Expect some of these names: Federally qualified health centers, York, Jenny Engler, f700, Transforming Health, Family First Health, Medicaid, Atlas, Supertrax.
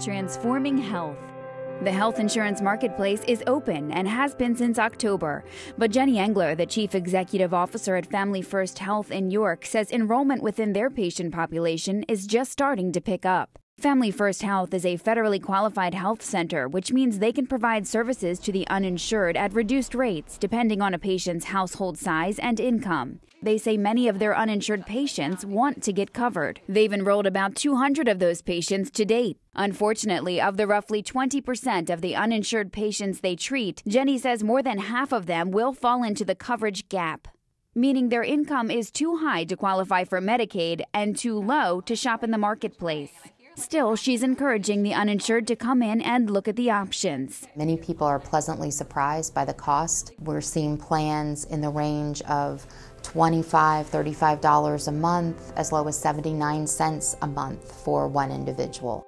Transforming Health. The health insurance marketplace is open and has been since October, but Jenny Engler, the Chief Executive Officer at Family First Health in York, says enrollment within their patient population is just starting to pick up. Family First Health is a federally qualified health center, which means they can provide services to the uninsured at reduced rates, depending on a patient's household size and income. They say many of their uninsured patients want to get covered. They've enrolled about 200 of those patients to date. Unfortunately, of the roughly 20% of the uninsured patients they treat, Jenny says more than half of them will fall into the coverage gap, meaning their income is too high to qualify for Medicaid and too low to shop in the marketplace. Still, she's encouraging the uninsured to come in and look at the options. Many people are pleasantly surprised by the cost. We're seeing plans in the range of $25, $35 a month, as low as $0.79 a month for one individual.